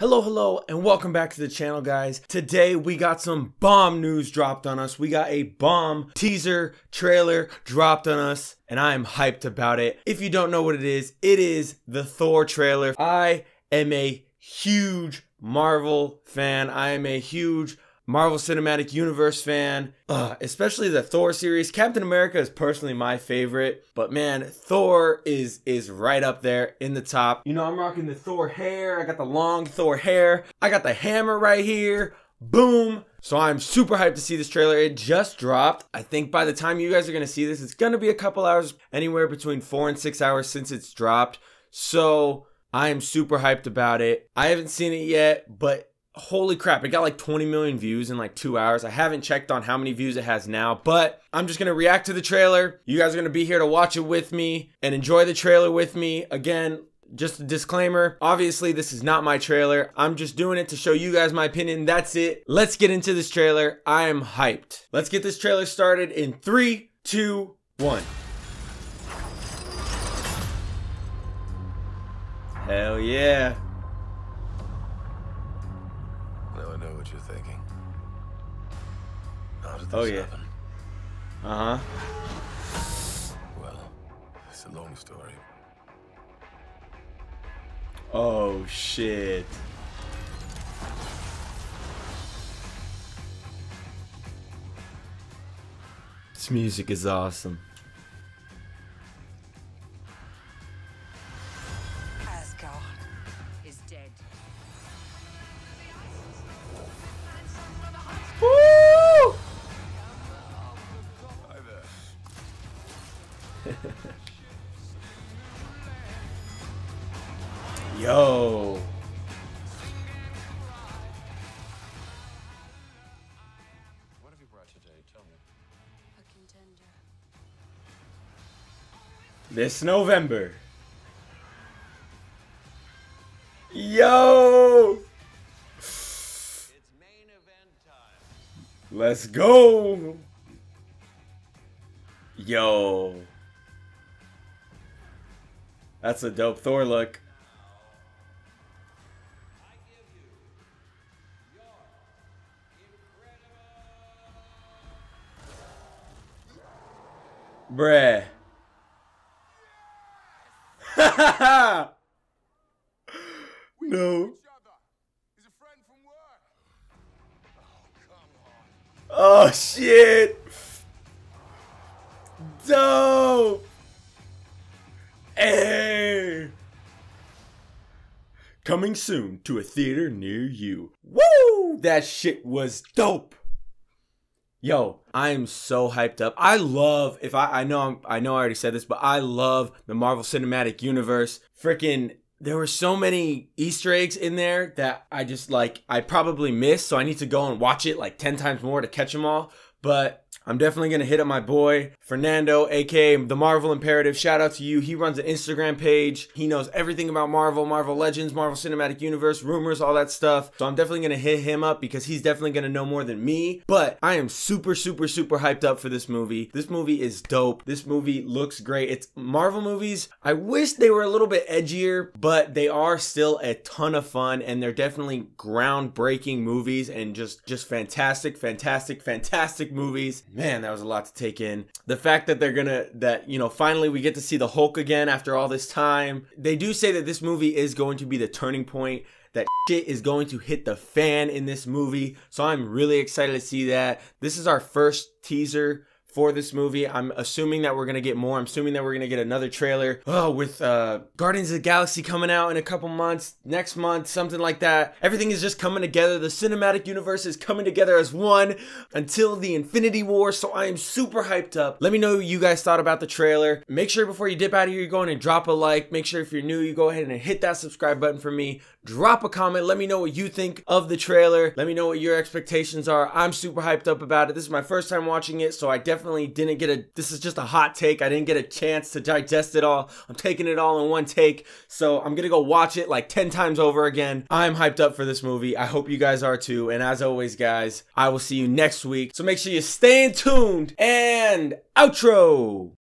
Hello and welcome back to the channel, guys. Today we got some bomb news dropped on us. We got a bomb teaser trailer dropped on us and I am hyped about it. If you don't know what it is the Thor trailer. I am a huge Marvel fan. I am a huge Marvel Cinematic Universe fan, especially the Thor series. Captain America is personally my favorite, but man, Thor is right up there in the top. You know, I'm rocking the Thor hair. I got the long Thor hair. I got the hammer right here. Boom. So I'm super hyped to see this trailer. It just dropped. I think by the time you guys are going to see this, it's going to be a couple hours, anywhere between 4 and 6 hours since it's dropped. So I am super hyped about it. I haven't seen it yet, but holy crap, it got like 20 million views in like 2 hours. I haven't checked on how many views it has now, but I'm just going to react to the trailer. You guys are going to be here to watch it with me and enjoy the trailer with me. Again, just a disclaimer, obviously this is not my trailer. I'm just doing it to show you guys my opinion. That's it. Let's get into this trailer. I am hyped. Let's get this trailer started in 3, 2, 1. Hell yeah. You're thinking, how did this happen? Well, it's a long story. Oh shit. This music is awesome. Asgard is dead. Yo. What have you brought today? Tell me. A contender. This November. Yo. It's main event time. Let's go. Yo. That's a dope Thor look. I give you your incredible... Bruh. Ha no. Oh shit. Dope. Hey. Coming soon to a theater near you. Woo! That shit was dope. Yo, I am so hyped up. I love, if I know I already said this, but I love the Marvel Cinematic Universe. Freaking, there were so many Easter eggs in there that I just like, I probably missed. So I need to go and watch it like 10 times more to catch them all. But I'm definitely going to hit up my boy, Fernando, aka The Marvel Imperative. Shout out to you. He runs an Instagram page. He knows everything about Marvel, Marvel Legends, Marvel Cinematic Universe, rumors, all that stuff. So I'm definitely going to hit him up because he's definitely going to know more than me. But I am super, super, super hyped up for this movie. This movie is dope. This movie looks great. It's Marvel movies. I wish they were a little bit edgier, but they are still a ton of fun. And they're definitely groundbreaking movies and just fantastic, fantastic, fantastic movies. Man, that was a lot to take in. The fact that they're gonna, that, you know, finally we get to see the Hulk again after all this time. They do say that this movie is going to be the turning point, that shit is going to hit the fan in this movie. So I'm really excited to see that. This is our first teaser for this movie. I'm assuming that we're gonna get more. I'm assuming that we're gonna get another trailer with Guardians of the Galaxy coming out in a couple months, next month, something like that. Everything is just coming together. The cinematic universe is coming together as one until the Infinity War. So I am super hyped up. Let me know what you guys thought about the trailer. Make sure before you dip out of here, you go in and drop a like. Make sure if you're new, you go ahead and hit that subscribe button for me. Drop a comment. Let me know what you think of the trailer. Let me know what your expectations are. I'm super hyped up about it. This is my first time watching it, so I definitely didn't get a, this is just a hot take. I didn't get a chance to digest it all. I'm taking it all in one take. So I'm gonna go watch it like 10 times over again. I'm hyped up for this movie. I hope you guys are too. And as always, guys, I will see you next week. So make sure you stay tuned and outro.